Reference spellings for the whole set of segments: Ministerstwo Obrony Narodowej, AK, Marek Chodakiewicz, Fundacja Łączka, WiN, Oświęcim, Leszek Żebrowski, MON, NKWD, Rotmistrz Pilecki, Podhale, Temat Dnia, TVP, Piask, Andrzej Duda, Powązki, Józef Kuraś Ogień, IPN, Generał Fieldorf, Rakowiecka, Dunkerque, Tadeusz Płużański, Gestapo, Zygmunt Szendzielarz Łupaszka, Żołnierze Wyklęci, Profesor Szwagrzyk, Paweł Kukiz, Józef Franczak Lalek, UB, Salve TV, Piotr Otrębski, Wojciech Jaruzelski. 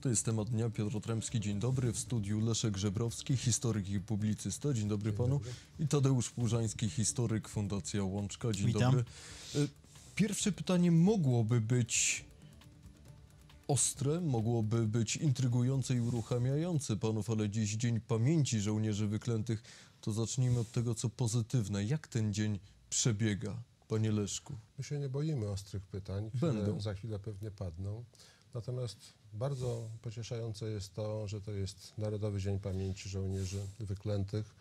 To jest temat dnia. Piotr Otrębski, dzień dobry. W studiu Leszek Żebrowski, historyk i publicysta. Dzień dobry panu. I Tadeusz Płużański, historyk, Fundacja Łączka. Dzień dobry. Pierwsze pytanie mogłoby być ostre, mogłoby być intrygujące i uruchamiające panów, ale dziś Dzień Pamięci Żołnierzy Wyklętych. To zacznijmy od tego, co pozytywne. Jak ten dzień przebiega, panie Leszku? My się nie boimy ostrych pytań. Będą. Za chwilę pewnie padną. Natomiast bardzo pocieszające jest to, że to jest Narodowy Dzień Pamięci Żołnierzy Wyklętych,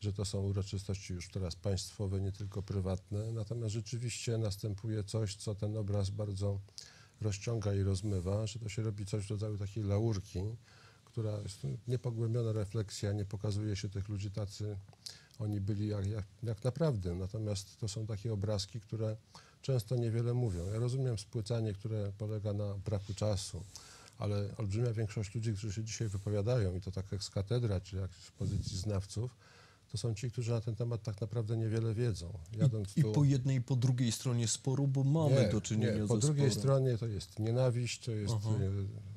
że to są uroczystości już teraz państwowe, nie tylko prywatne. Natomiast rzeczywiście następuje coś, co ten obraz bardzo rozciąga i rozmywa, że to się robi coś w rodzaju takiej laurki, która jest niepogłębiona refleksja, nie pokazuje się tych ludzi tacy, oni byli jak naprawdę. Natomiast to są takie obrazki, które często niewiele mówią. Ja rozumiem spłycanie, które polega na braku czasu, ale olbrzymia większość ludzi, którzy się dzisiaj wypowiadają, i to tak jak z katedra, czy jak z pozycji znawców, to są ci, którzy na ten temat tak naprawdę niewiele wiedzą. I po jednej i po drugiej stronie sporu, bo mamy do czynienia ze sporem. Po drugiej stronie to jest nienawiść, to jest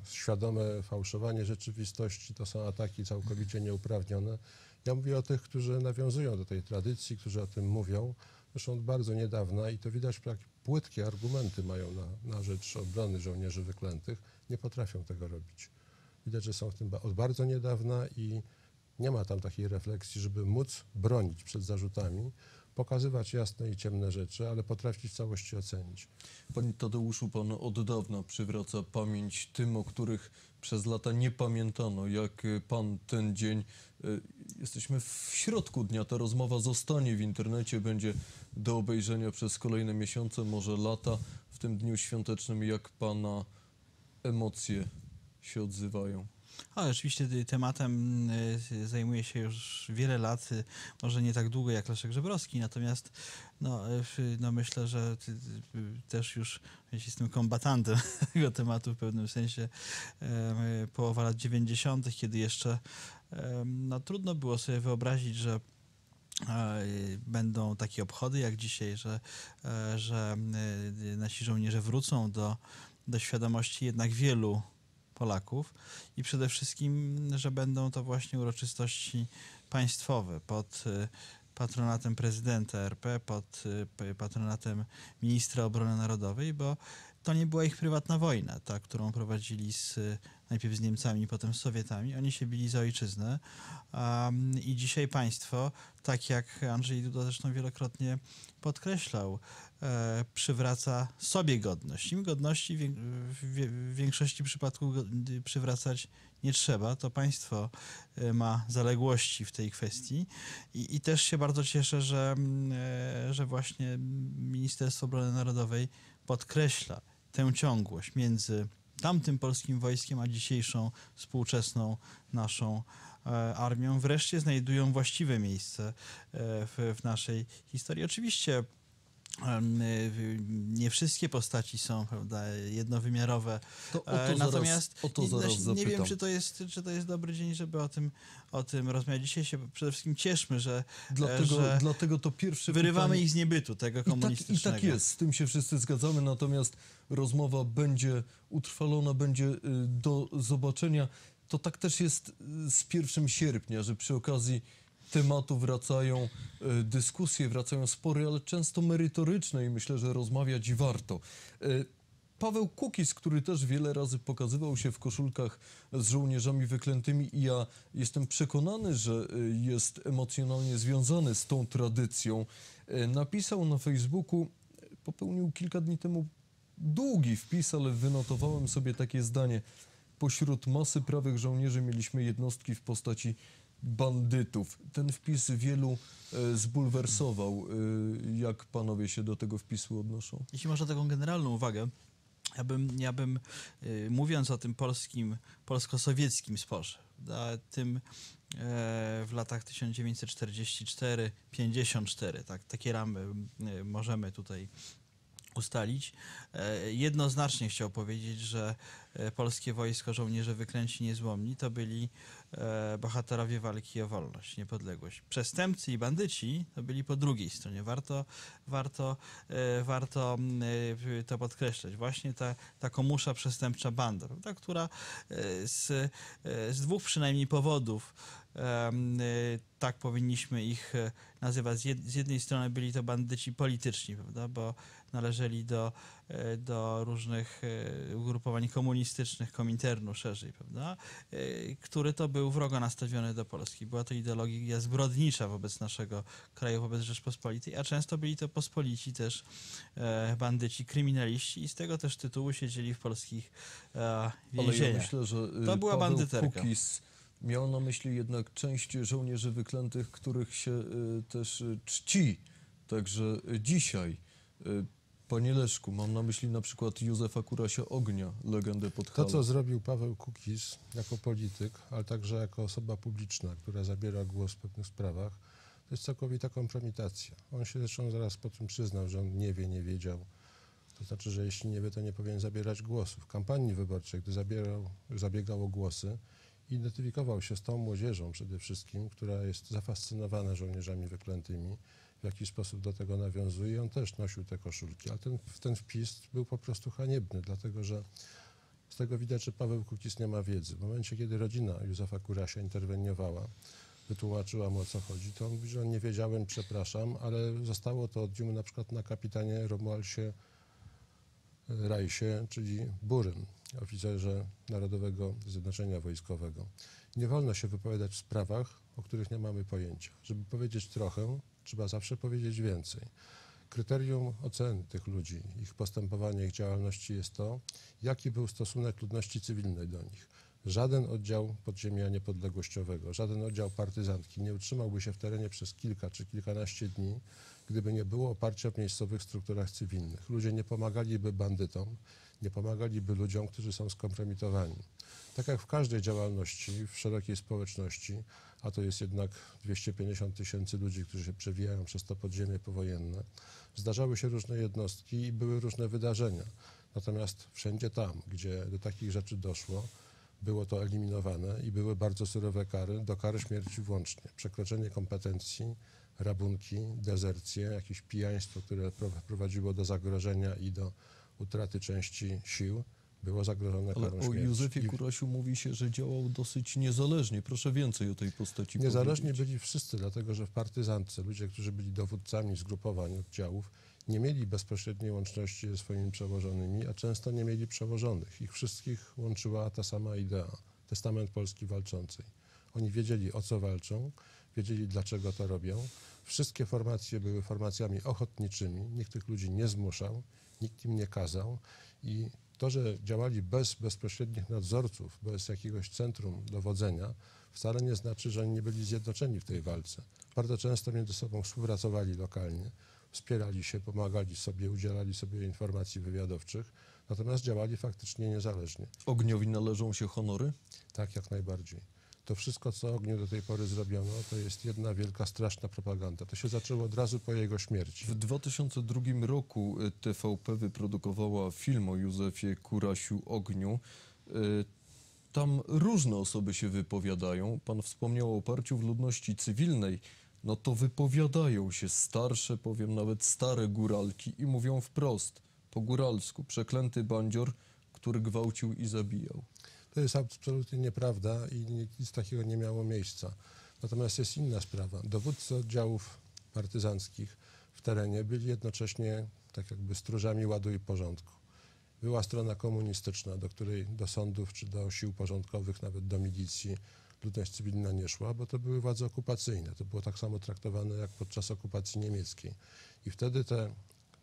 świadome fałszowanie rzeczywistości, to są ataki całkowicie nieuprawnione. Ja mówię o tych, którzy nawiązują do tej tradycji, którzy o tym mówią. Zresztą od bardzo niedawna i to widać, jak płytkie argumenty mają na rzecz obrony żołnierzy wyklętych. Nie potrafią tego robić. Widać, że są w tym od bardzo niedawna i nie ma tam takiej refleksji, żeby móc bronić przed zarzutami, pokazywać jasne i ciemne rzeczy, ale potrafić w całości ocenić. Panie Tadeuszu, pan od dawna przywraca pamięć tym, o których przez lata nie pamiętano. Jak pan ten dzień, jesteśmy w środku dnia, ta rozmowa zostanie w internecie, będzie do obejrzenia przez kolejne miesiące, może lata, w tym dniu świątecznym, jak pana emocje się odzywają? Ale oczywiście tematem zajmuje się już wiele lat, może nie tak długo jak Leszek Żebrowski, natomiast no myślę, że też już jestem kombatantem tego tematu w pewnym sensie. Połowa lat 90., kiedy jeszcze no, trudno było sobie wyobrazić, że będą takie obchody jak dzisiaj, że nasi żołnierze wrócą do świadomości jednak wielu Polaków i przede wszystkim, że będą to właśnie uroczystości państwowe pod patronatem prezydenta RP, pod patronatem ministra obrony narodowej, bo to nie była ich prywatna wojna, ta, którą prowadzili najpierw z Niemcami, potem z Sowietami. Oni się bili za ojczyznę i dzisiaj państwo, tak jak Andrzej Duda zresztą wielokrotnie podkreślał, przywraca sobie godność. Im godności w większości przypadków przywracać nie trzeba. To państwo ma zaległości w tej kwestii i też się bardzo cieszę, że właśnie Ministerstwo Obrony Narodowej podkreśla tę ciągłość między tamtym polskim wojskiem, a dzisiejszą, współczesną naszą armią. Wreszcie znajdują właściwe miejsce w naszej historii. Oczywiście nie wszystkie postaci są, prawda, jednowymiarowe. Natomiast nie wiem, czy to jest dobry dzień, żeby o tym rozmawiać. Dzisiaj się przede wszystkim cieszmy, dlatego to pierwsze wyrywamy pytanie ich z niebytu, tego komunistycznego. I tak jest, z tym się wszyscy zgadzamy, natomiast rozmowa będzie utrwalona, będzie do zobaczenia. To tak też jest z 1 sierpnia, że przy okazji tematu wracają dyskusje, wracają spory, ale często merytoryczne i myślę, że rozmawiać warto. Paweł Kukiz, który też wiele razy pokazywał się w koszulkach z żołnierzami wyklętymi i ja jestem przekonany, że jest emocjonalnie związany z tą tradycją, napisał na Facebooku, popełnił kilka dni temu długi wpis, ale wynotowałem sobie takie zdanie. Pośród masy prawych żołnierzy mieliśmy jednostki w postaci bandytów. Ten wpis wielu zbulwersował. Jak panowie się do tego wpisu odnoszą? Jeśli można taką generalną uwagę, ja bym mówiąc o tym polsko-sowieckim sporze, tym w latach 1944-54, tak, takie ramy możemy tutaj ustalić, jednoznacznie chciał powiedzieć, że polskie wojsko, żołnierze wyklęci niezłomni, to byli bohaterowie walki o wolność, niepodległość. Przestępcy i bandyci to byli po drugiej stronie. Warto to podkreślać. Właśnie ta komusza przestępcza banda, prawda, która z dwóch przynajmniej powodów, tak powinniśmy ich nazywać. Z jednej strony byli to bandyci polityczni, prawda, bo należeli do różnych ugrupowań komunistycznych, Kominternu szerzej, prawda, który to był wrogo nastawiony do Polski. Była to ideologia zbrodnicza wobec naszego kraju, wobec Rzeczpospolitej, a często byli to pospolici też bandyci, kryminaliści i z tego też tytułu siedzieli w polskich więzieniach. Ale ja myślę, że to była bandyterka. Kukiz miał na myśli jednak część żołnierzy wyklętych, których się też czci, także dzisiaj. Panie Leszku, mam na myśli na przykład Józefa Kurasia Ognia, legendę Podhala. To, co zrobił Paweł Kukiz jako polityk, ale także jako osoba publiczna, która zabiera głos w pewnych sprawach, to jest całkowita kompromitacja. On się zresztą zaraz po tym przyznał, że on nie wie, nie wiedział. To znaczy, że jeśli nie wie, to nie powinien zabierać głosu. W kampanii wyborczej, gdy zabiegał o głosy, identyfikował się z tą młodzieżą przede wszystkim, która jest zafascynowana żołnierzami wyklętymi, w jakiś sposób do tego nawiązuje i on też nosił te koszulki. A ten wpis był po prostu haniebny, dlatego że z tego widać, że Paweł Kukiz nie ma wiedzy. W momencie, kiedy rodzina Józefa Kurasia interweniowała, wytłumaczyła mu, o co chodzi, to on mówi, że nie wiedziałem, przepraszam, ale zostało to oddzium na przykład na kapitanie Romualdzie Rajsie, czyli Burym, oficerze Narodowego Zjednoczenia Wojskowego. Nie wolno się wypowiadać w sprawach, o których nie mamy pojęcia. Żeby powiedzieć trochę, trzeba zawsze powiedzieć więcej. Kryterium oceny tych ludzi, ich postępowania, ich działalności jest to, jaki był stosunek ludności cywilnej do nich. Żaden oddział podziemia niepodległościowego, żaden oddział partyzantki nie utrzymałby się w terenie przez kilka czy kilkanaście dni, gdyby nie było oparcia w miejscowych strukturach cywilnych. Ludzie nie pomagaliby bandytom, nie pomagaliby ludziom, którzy są skompromitowani. Tak jak w każdej działalności, w szerokiej społeczności, a to jest jednak 250 tysięcy ludzi, którzy się przewijają przez to podziemie powojenne, zdarzały się różne jednostki i były różne wydarzenia. Natomiast wszędzie tam, gdzie do takich rzeczy doszło, było to eliminowane i były bardzo surowe kary, do kary śmierci włącznie. Przekroczenie kompetencji, rabunki, dezercje, jakieś pijaństwo, które prowadziło do zagrożenia i do utraty części sił, było zagrożone karą śmierci. O Józefie Kurasiu mówi się, że działał dosyć niezależnie. Proszę więcej o tej postaci niezależnie powiedzieć. Byli wszyscy, dlatego że w partyzantce ludzie, którzy byli dowódcami zgrupowań, oddziałów, nie mieli bezpośredniej łączności ze swoimi przełożonymi, a często nie mieli przełożonych. Ich wszystkich łączyła ta sama idea, testament Polski walczącej. Oni wiedzieli, o co walczą, wiedzieli, dlaczego to robią. Wszystkie formacje były formacjami ochotniczymi, nikt tych ludzi nie zmuszał, nikt im nie kazał i to, że działali bez bezpośrednich nadzorców, bez jakiegoś centrum dowodzenia, wcale nie znaczy, że oni nie byli zjednoczeni w tej walce. Bardzo często między sobą współpracowali lokalnie, wspierali się, pomagali sobie, udzielali sobie informacji wywiadowczych, natomiast działali faktycznie niezależnie. Ogniowi należą się honory? Tak, jak najbardziej. To wszystko, co Ogniu do tej pory zrobiono, to jest jedna wielka, straszna propaganda. To się zaczęło od razu po jego śmierci. W 2002 roku TVP wyprodukowała film o Józefie Kurasiu Ogniu. Tam różne osoby się wypowiadają. Pan wspomniał o oparciu w ludności cywilnej. No to wypowiadają się starsze, powiem nawet stare góralki i mówią wprost, po góralsku, przeklęty bandzior, który gwałcił i zabijał. To jest absolutnie nieprawda i nic takiego nie miało miejsca. Natomiast jest inna sprawa. Dowódcy oddziałów partyzanckich w terenie byli jednocześnie tak jakby stróżami ładu i porządku. Była strona komunistyczna, do której do sądów czy do sił porządkowych, nawet do milicji ludność cywilna nie szła, bo to były władze okupacyjne. To było tak samo traktowane jak podczas okupacji niemieckiej. I wtedy te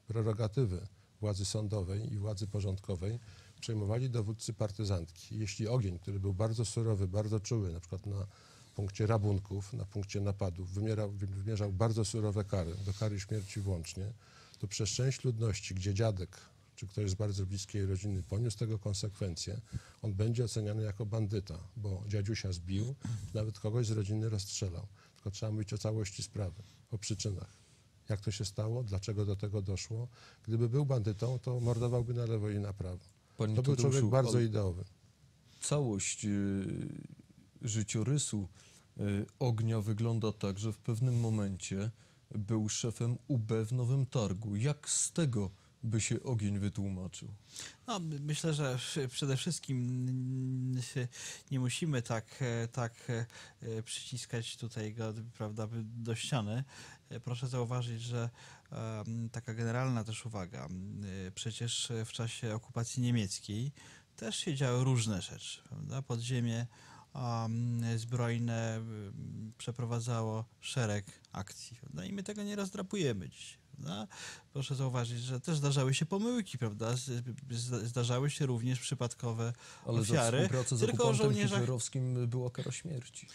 prerogatywy władzy sądowej i władzy porządkowej przejmowali dowódcy partyzantki. Jeśli Ogień, który był bardzo surowy, bardzo czuły, na przykład na punkcie rabunków, na punkcie napadów, wymierzał bardzo surowe kary, do kary śmierci włącznie, to przez część ludności, gdzie dziadek czy ktoś z bardzo bliskiej rodziny poniósł tego konsekwencje, on będzie oceniany jako bandyta, bo dziadziusia zbił, nawet kogoś z rodziny rozstrzelał. Tylko trzeba mówić o całości sprawy, o przyczynach. Jak to się stało, dlaczego do tego doszło. Gdyby był bandytą, to mordowałby na lewo i na prawo. Panie to Tadeuszu, był człowiek bardzo ideowy. Całość życiorysu Ognia wygląda tak, że w pewnym momencie był szefem UB w Nowym Targu. Jak z tego by się Ogień wytłumaczył? No, myślę, że przede wszystkim nie musimy tak przyciskać tutaj go, prawda, do ściany. Proszę zauważyć, że taka generalna też uwaga. Przecież w czasie okupacji niemieckiej też się działy różne rzeczy, prawda? Podziemie zbrojne przeprowadzało szereg akcji, prawda? I my tego nie rozdrapujemy dzisiaj. No, proszę zauważyć, że też zdarzały się pomyłki, prawda? Zdarzały się również przypadkowe ofiary. Ale za współpracę z okupantem hitlerowskim była kara śmierci.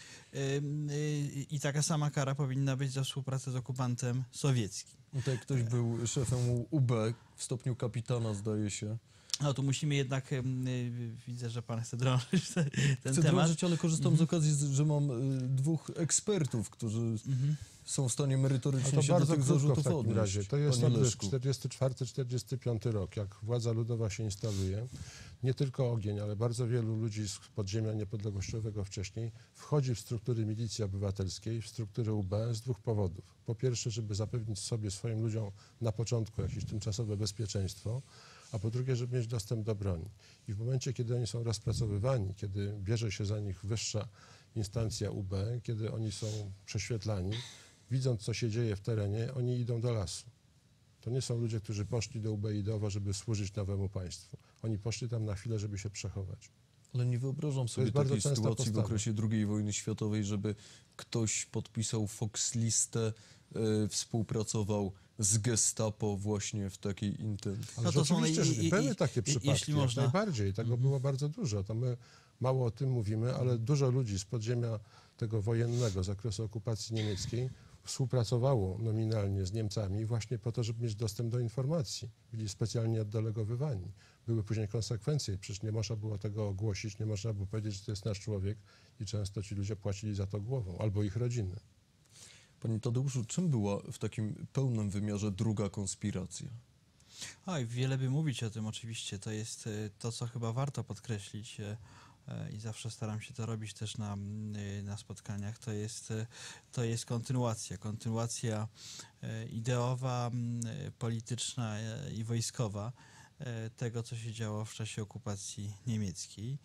I taka sama kara powinna być za współpracę z okupantem sowieckim. Tutaj ktoś był szefem UB w stopniu kapitana, zdaje się. No tu musimy jednak, widzę, że pan chce drążyć ten temat. Chcę drążyć, ale korzystam z okazji, że mam dwóch ekspertów, którzy są w stanie merytorycznie się do tych zarzutów odnieść. To jest 44-45 rok, jak władza ludowa się instaluje. Nie tylko Ogień, ale bardzo wielu ludzi z podziemia niepodległościowego wcześniej wchodzi w struktury milicji obywatelskiej, w struktury UB z dwóch powodów. Po pierwsze, żeby zapewnić sobie, swoim ludziom na początku jakieś tymczasowe bezpieczeństwo, a po drugie, żeby mieć dostęp do broni. I w momencie, kiedy oni są rozpracowywani, kiedy bierze się za nich wyższa instancja UB, kiedy oni są prześwietlani, widząc, co się dzieje w terenie, oni idą do lasu. To nie są ludzie, którzy poszli do UB ideowo, żeby służyć nowemu państwu. Oni poszli tam na chwilę, żeby się przechować. Ale nie wyobrażam sobie takiej sytuacji w okresie II wojny światowej, żeby ktoś podpisał Fox listę, współpracował z gestapo właśnie w takiej intencji. Ale no to są były takie przypadki, jeśli można. Najbardziej. Tego było bardzo dużo. To my mało o tym mówimy, ale dużo ludzi z podziemia tego wojennego z okresu okupacji niemieckiej współpracowało nominalnie z Niemcami właśnie po to, żeby mieć dostęp do informacji. Byli specjalnie oddelegowywani. Były później konsekwencje. Przecież nie można było tego ogłosić, nie można było powiedzieć, że to jest nasz człowiek i często ci ludzie płacili za to głową albo ich rodziny. Panie Tadeuszu, czym była w takim pełnym wymiarze druga konspiracja? Oj, wiele by mówić o tym oczywiście. To jest to, co chyba warto podkreślić i zawsze staram się to robić też na spotkaniach. To jest kontynuacja ideowa, polityczna i wojskowa tego, co się działo w czasie okupacji niemieckiej.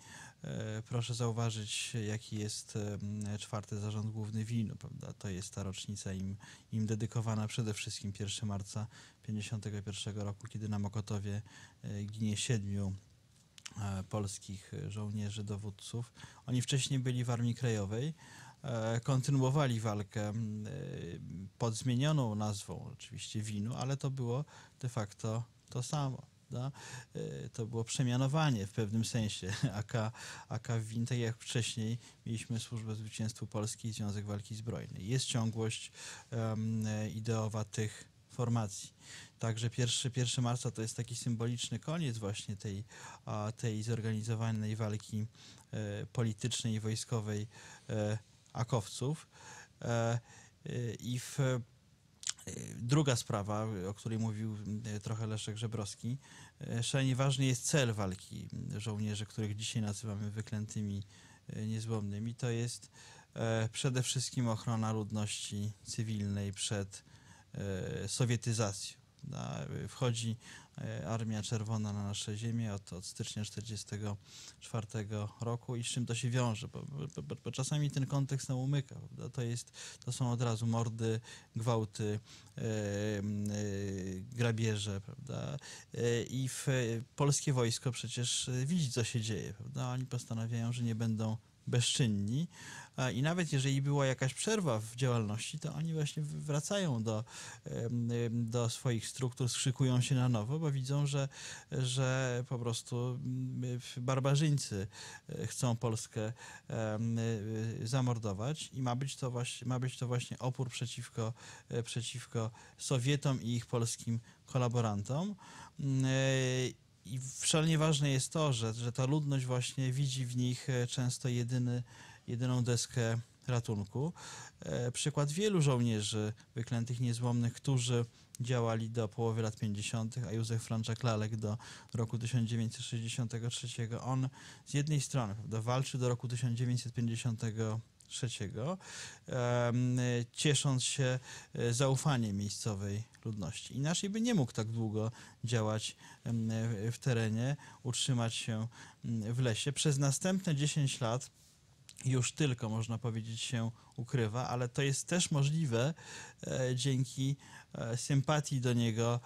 Proszę zauważyć, jaki jest czwarty zarząd główny WiN-u, prawda? To jest ta rocznica im dedykowana przede wszystkim 1 marca 1951 roku, kiedy na Mokotowie ginie 7 polskich żołnierzy, dowódców. Oni wcześniej byli w Armii Krajowej, kontynuowali walkę pod zmienioną nazwą oczywiście WiN-u, ale to było de facto to samo. To było przemianowanie w pewnym sensie AK WiN, tak jak wcześniej mieliśmy Służbę Zwycięstwu Polski i Związek Walki Zbrojnej. Jest ciągłość ideowa tych formacji. Także 1 marca to jest taki symboliczny koniec właśnie tej zorganizowanej walki politycznej i wojskowej akowców. I druga sprawa, o której mówił trochę Leszek Żebrowski, szalenie ważny jest cel walki żołnierzy, których dzisiaj nazywamy wyklętymi niezłomnymi. To jest przede wszystkim ochrona ludności cywilnej przed sowietyzacją. Wchodzi Armia Czerwona na nasze ziemię od stycznia 1944 roku i z czym to się wiąże, bo czasami ten kontekst nam umyka. To są od razu mordy, gwałty, grabieże, prawda? I polskie wojsko przecież widzi, co się dzieje, prawda? Oni postanawiają, że nie będą bezczynni i nawet jeżeli była jakaś przerwa w działalności, to oni właśnie wracają do swoich struktur, skrzykują się na nowo, bo widzą, że po prostu barbarzyńcy chcą Polskę zamordować i ma być to właśnie opór przeciwko Sowietom i ich polskim kolaborantom. I szalenie ważne jest to, że ta ludność właśnie widzi w nich często jedyną deskę ratunku. Przykład wielu żołnierzy wyklętych niezłomnych, którzy działali do połowy lat 50., a Józef Franczak Lalek do roku 1963. On z jednej strony, prawda, walczy do roku 1953, ciesząc się zaufaniem miejscowej ludności. Inaczej by nie mógł tak długo działać w terenie, utrzymać się w lesie. Przez następne 10 lat już tylko, można powiedzieć, się ukrywa, ale to jest też możliwe dzięki sympatii do niego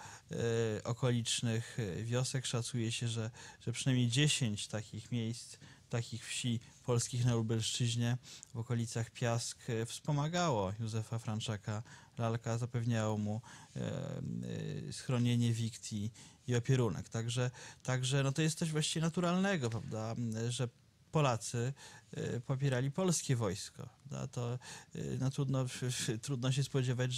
okolicznych wiosek. Szacuje się, że przynajmniej 10 takich miejsc, takich wsi polskich na Lubelszczyźnie w okolicach Piask wspomagało Józefa Franczaka Lalka, zapewniało mu schronienie, wikt i opierunek. Także no to jest coś właściwie naturalnego, prawda, że Polacy popierali polskie wojsko. To no, trudno się spodziewać,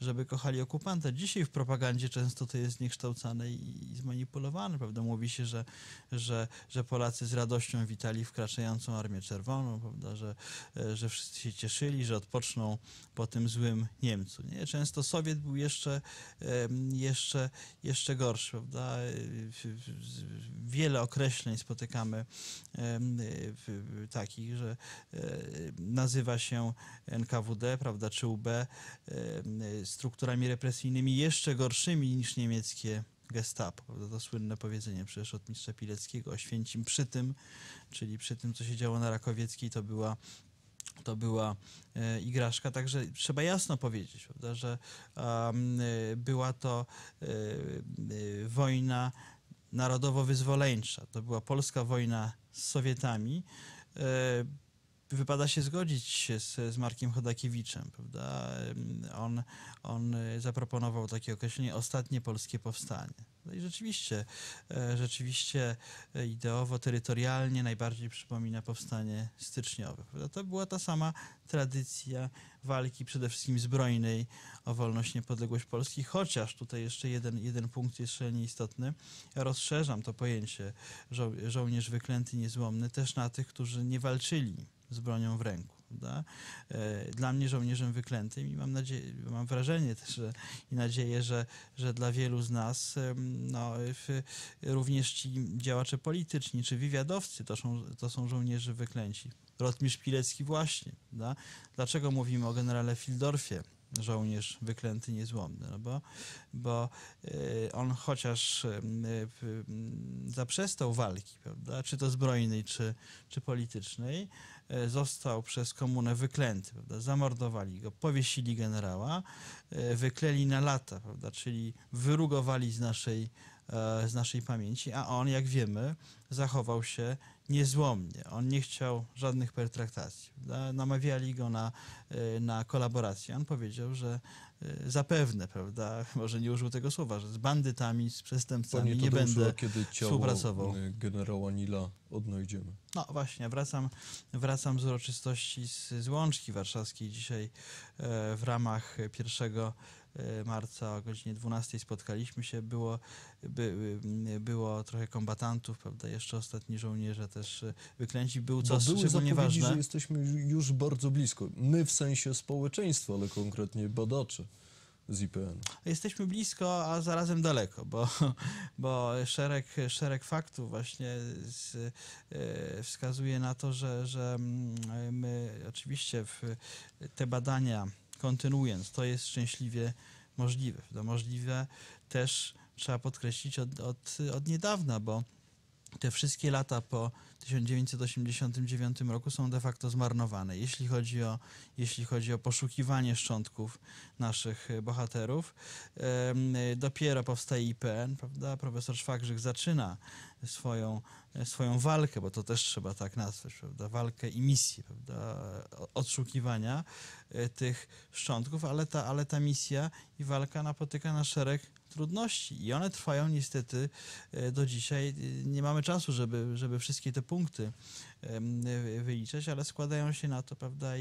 żeby kochali okupanta. Dzisiaj w propagandzie często to jest zniekształcane i zmanipulowane. Prawda? Mówi się, że Polacy z radością witali wkraczającą Armię Czerwoną, prawda? Że wszyscy się cieszyli, że odpoczną po tym złym Niemcu. Nie? Często Sowiet był jeszcze gorszy. Prawda? Wiele określeń spotykamy takich, że nazywa się NKWD, prawda, czy UB, strukturami represyjnymi jeszcze gorszymi niż niemieckie Gestapo. Prawda? To słynne powiedzenie przecież Rotmistrza Pileckiego, Oświęcim przy tym, czyli przy tym, co się działo na Rakowieckiej, to była igraszka. Także trzeba jasno powiedzieć, prawda, że była to wojna narodowo-wyzwoleńcza. To była polska wojna z Sowietami. Wypada się zgodzić się z Markiem Chodakiewiczem, prawda? On zaproponował takie określenie ostatnie polskie powstanie. No i rzeczywiście ideowo, terytorialnie najbardziej przypomina powstanie styczniowe. Prawda? To była ta sama tradycja walki przede wszystkim zbrojnej o wolność, niepodległość Polski, chociaż tutaj jeszcze jeden punkt jest szalenie istotny. Ja rozszerzam to pojęcie żołnierz wyklęty, niezłomny też na tych, którzy nie walczyli z bronią w ręku. Prawda? Dla mnie żołnierzem wyklętym i mam wrażenie też i nadzieję, że dla wielu z nas no, również ci działacze polityczni czy wywiadowcy to są żołnierze wyklęci. Rotmistrz Pilecki właśnie. Prawda? Dlaczego mówimy o generale Fieldorfie? Żołnierz wyklęty, niezłomny, no bo on chociaż zaprzestał walki, prawda, czy to zbrojnej, czy politycznej, został przez komunę wyklęty, prawda, zamordowali go, powiesili generała, wyklęli na lata, prawda, czyli wyrugowali z naszej pamięci, a on, jak wiemy, zachował się niezłomnie. On nie chciał żadnych pertraktacji. Prawda? Namawiali go na kolaborację. On powiedział, że zapewne, prawda, może nie użył tego słowa, że z bandytami, z przestępcami nie będę współpracował. Generała Nila odnajdziemy. No właśnie, wracam z uroczystości z Łączki Warszawskiej dzisiaj w ramach 1 marca o godzinie 12 spotkaliśmy się. Było trochę kombatantów, prawda, jeszcze ostatni żołnierze też wyklęci. Były zapowiedzi, że jesteśmy już bardzo blisko. My w sensie społeczeństwa, ale konkretnie badaczy z IPN. Jesteśmy blisko, a zarazem daleko, bo szereg faktów właśnie wskazuje na to, że my oczywiście te badania kontynuując, to jest szczęśliwie możliwe. Możliwe też trzeba podkreślić od niedawna, bo te wszystkie lata po 1989 roku są de facto zmarnowane, jeśli chodzi o poszukiwanie szczątków naszych bohaterów. Dopiero powstaje IPN, prawda? Profesor Szwagrzyk zaczyna swoją walkę, bo to też trzeba tak nazwać, prawda? Walkę i misję, prawda? Odszukiwania tych szczątków, ale ta misja i walka napotyka na szereg trudności i one trwają niestety do dzisiaj. Nie mamy czasu, żeby wszystkie te punkty wyliczać, ale składają się na to, prawda,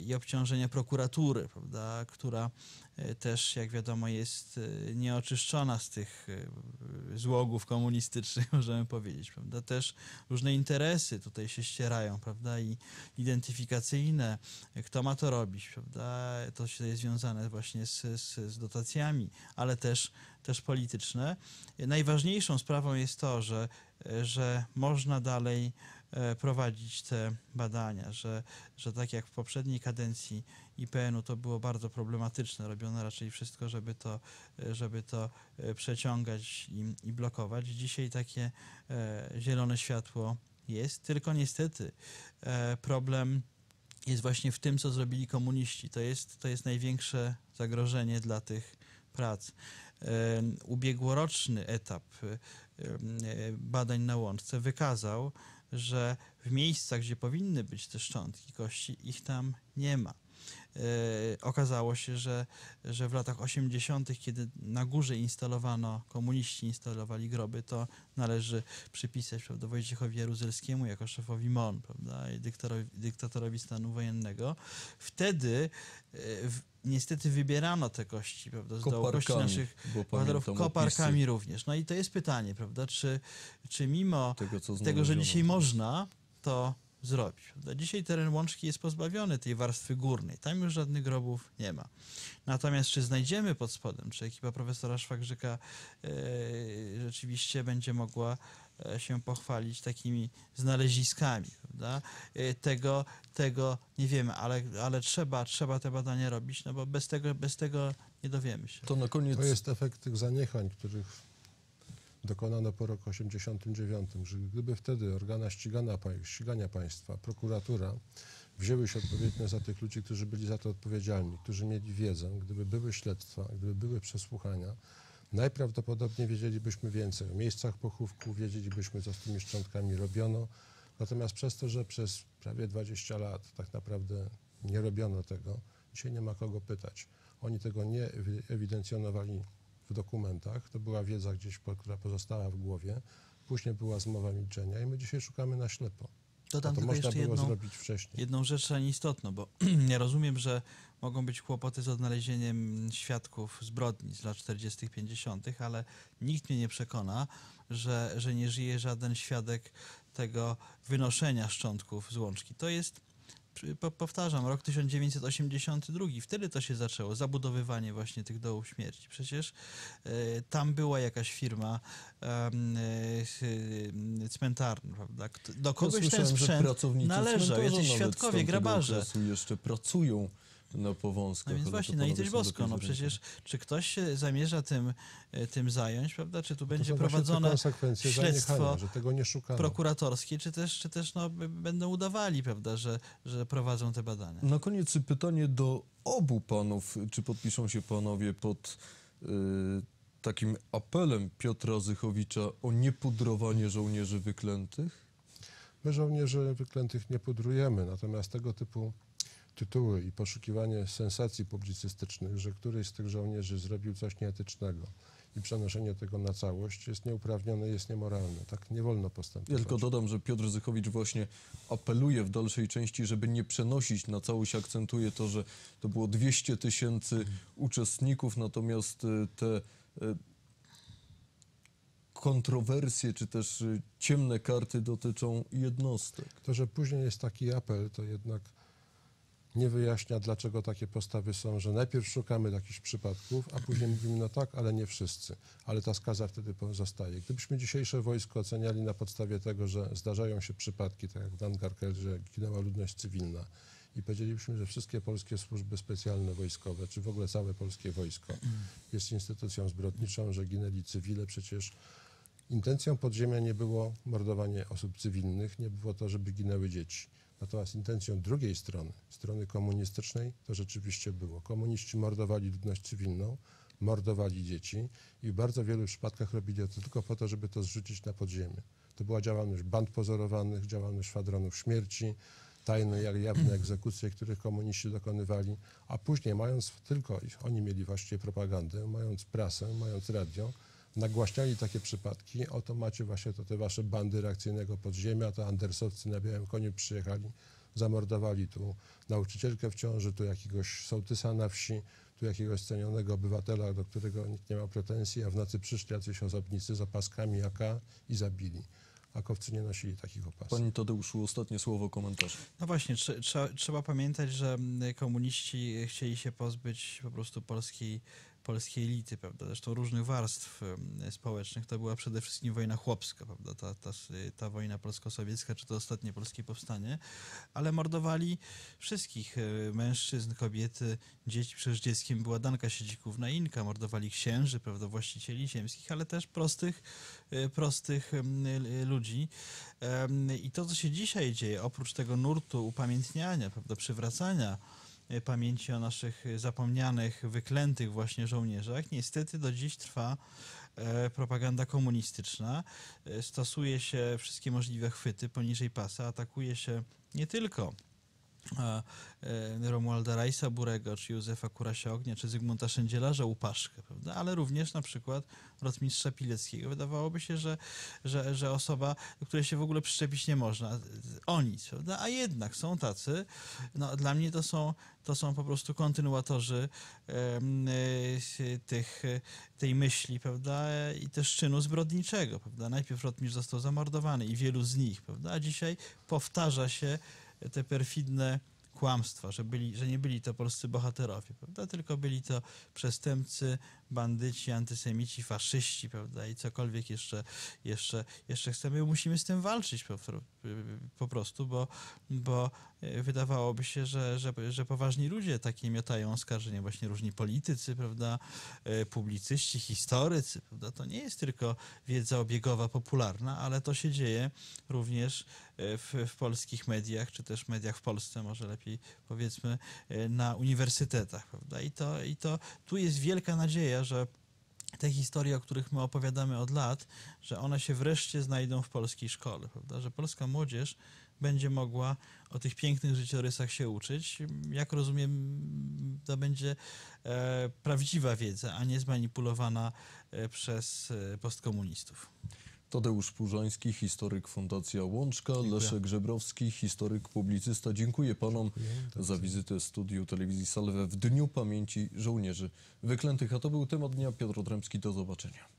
i obciążenia prokuratury, prawda, która też, jak wiadomo, jest nieoczyszczona z tych złogów komunistycznych, możemy powiedzieć, prawda. Też różne interesy tutaj się ścierają, prawda, i identyfikacyjne, kto ma to robić, prawda, to jest związane właśnie z dotacjami, ale też polityczne. Najważniejszą sprawą jest to, że można dalej prowadzić te badania, że tak jak w poprzedniej kadencji IPN-u to było bardzo problematyczne, robiono raczej wszystko, żeby to przeciągać i blokować. Dzisiaj takie zielone światło jest, tylko niestety problem jest właśnie w tym, co zrobili komuniści. To jest największe zagrożenie dla tych prac. Ubiegłoroczny etap badań na Łączce wykazał, że w miejscach, gdzie powinny być te szczątki kości, ich tam nie ma. Okazało się, że w latach 80., kiedy na górze komuniści instalowali groby, to należy przypisać, prawda, Wojciechowi Jaruzelskiemu jako szefowi MON, prawda, i dyktatorowi stanu wojennego. Wtedy niestety wybierano te kości, prawda, z dołogości naszych bohaterów, koparkami również. No i to jest pytanie, prawda, czy mimo tego, że dzisiaj można, to zrobić. Dzisiaj teren Łączki jest pozbawiony tej warstwy górnej. Tam już żadnych grobów nie ma. Natomiast czy znajdziemy pod spodem, czy ekipa profesora Szwagrzyka rzeczywiście będzie mogła się pochwalić takimi znaleziskami, prawda? Tego nie wiemy, ale trzeba te badania robić, no bo bez tego nie dowiemy się. To na koniec... To jest efekt tych zaniechań, których dokonano po roku 1989, że gdyby wtedy organa ścigania państwa, prokuratura wzięły się odpowiednio za tych ludzi, którzy byli za to odpowiedzialni, którzy mieli wiedzę, gdyby były śledztwa, gdyby były przesłuchania, najprawdopodobniej wiedzielibyśmy więcej o miejscach pochówku, wiedzielibyśmy, co z tymi szczątkami robiono. Natomiast przez to, że przez prawie 20 lat tak naprawdę nie robiono tego, dzisiaj nie ma kogo pytać. Oni tego nie ewidencjonowali w dokumentach, to była wiedza gdzieś, która pozostała w głowie, później była zmowa milczenia i my dzisiaj szukamy na ślepo. Dodam to można było zrobić wcześniej. Jedną rzecz istotną, bo ja rozumiem, że mogą być kłopoty z odnalezieniem świadków zbrodni z lat 40., 50., ale nikt mnie nie przekona, że nie żyje żaden świadek tego wynoszenia szczątków z Łączki. To jest, powtarzam, rok 1982, wtedy to się zaczęło, zabudowywanie właśnie tych dołów śmierci. Przecież tam była jakaś firma cmentarna, prawda? Do kogoś ten sprzęt należał, jacyś świadkowie, grabarze. Jeszcze pracują na Powązkach. No więc właśnie, no i też bosko, no przecież czy ktoś się zamierza tym zająć, prawda? Czy tu będzie prowadzone śledztwo prokuratorskie, czy też no, będą udawali, prawda, że prowadzą te badania. Na koniec pytanie do obu panów. Czy podpiszą się panowie pod takim apelem Piotra Zychowicza o niepudrowanie żołnierzy wyklętych? My żołnierzy wyklętych nie pudrujemy, natomiast tego typu tytuły i poszukiwanie sensacji publicystycznych, że któryś z tych żołnierzy zrobił coś nieetycznego i przenoszenie tego na całość jest nieuprawnione, jest niemoralne. Tak nie wolno postępować. Ja tylko dodam, że Piotr Zychowicz właśnie apeluje w dalszej części, żeby nie przenosić na całość, akcentuje to, że to było 200 000 uczestników, natomiast te kontrowersje, czy też ciemne karty dotyczą jednostek. To, że później jest taki apel, to jednak nie wyjaśnia, dlaczego takie postawy są, że najpierw szukamy jakichś przypadków, a później mówimy, no tak, ale nie wszyscy. Ale ta skaza wtedy pozostaje. Gdybyśmy dzisiejsze wojsko oceniali na podstawie tego, że zdarzają się przypadki, tak jak w Dunkerque, że ginęła ludność cywilna i powiedzielibyśmy, że wszystkie polskie służby specjalne wojskowe, czy w ogóle całe polskie wojsko jest instytucją zbrodniczą, że ginęli cywile, przecież intencją podziemia nie było mordowanie osób cywilnych, nie było to, żeby ginęły dzieci. Natomiast intencją drugiej strony, strony komunistycznej, to rzeczywiście było. Komuniści mordowali ludność cywilną, mordowali dzieci i w bardzo wielu przypadkach robili to tylko po to, żeby to zrzucić na podziemie. To była działalność band pozorowanych, działalność szwadronów śmierci. tajne, jak jawne egzekucje, których komuniści dokonywali, a później mając tylko, oni mieli właściwie propagandę, mając prasę, mając radio, nagłaśniali takie przypadki. Oto macie właśnie to te wasze bandy reakcyjnego podziemia, to andersowcy na białym koniu przyjechali, zamordowali tu nauczycielkę w ciąży, tu jakiegoś sołtysa na wsi, tu jakiegoś cenionego obywatela, do którego nikt nie ma pretensji, a w nocy przyszli jacyś osobnicy z opaskami AK i zabili. Akowcy nie nosili takich opasek. Panie Tadeuszu, ostatnie słowo komentarza. No właśnie, trzeba pamiętać, że komuniści chcieli się pozbyć po prostu polskiej elity, prawda? Zresztą różnych warstw społecznych. To była przede wszystkim wojna chłopska, prawda? Ta wojna polsko-sowiecka, czy to ostatnie polskie powstanie, ale mordowali wszystkich mężczyzn, kobiety, dzieci. Przecież dzieckiem była Danka Siedzikówna, Inka. Mordowali księży, prawda? Właścicieli ziemskich, ale też prostych ludzi. I to, co się dzisiaj dzieje, oprócz tego nurtu upamiętniania, prawda? Przywracania pamięci o naszych zapomnianych, wyklętych właśnie żołnierzach. Niestety do dziś trwa propaganda komunistyczna. Stosuje się wszystkie możliwe chwyty poniżej pasa. Atakuje się nie tylko Romualda Rajsa Burego, czy Józefa Kurasia Ognia, czy Zygmunta Szendzielarza Łupaszkę, prawda? Ale również na przykład rotmistrza Pileckiego. Wydawałoby się, że osoba, do której się w ogóle przyczepić nie można, o nic, prawda? A jednak są tacy, no, dla mnie to są po prostu kontynuatorzy tej myśli, prawda, i też czynu zbrodniczego, prawda? Najpierw rotmistrz został zamordowany i wielu z nich, prawda? A dzisiaj powtarza się te perfidne kłamstwa, że nie byli to polscy bohaterowie, prawda? Tylko byli to przestępcy, bandyci, antysemici, faszyści, prawda? I cokolwiek jeszcze chcemy, musimy z tym walczyć po prostu, bo wydawałoby się, że poważni ludzie takie miotają oskarżenia, właśnie różni politycy, prawda? Publicyści, historycy, prawda? To nie jest tylko wiedza obiegowa, popularna, ale to się dzieje również w polskich mediach, czy też mediach w Polsce, może lepiej powiedzmy, na uniwersytetach, prawda? I to tu jest wielka nadzieja, że te historie, o których my opowiadamy od lat, że one się wreszcie znajdą w polskiej szkole, prawda? Że polska młodzież będzie mogła o tych pięknych życiorysach się uczyć. Jak rozumiem, to będzie prawdziwa wiedza, a nie zmanipulowana przez postkomunistów. Tadeusz Płużański, historyk Fundacja Łączka, dziękuję. Leszek Żebrowski, historyk, publicysta. Dziękuję panom za wizytę w studiu telewizji Salve w Dniu Pamięci Żołnierzy Wyklętych. A to był temat dnia. Piotr Otrębski, do zobaczenia.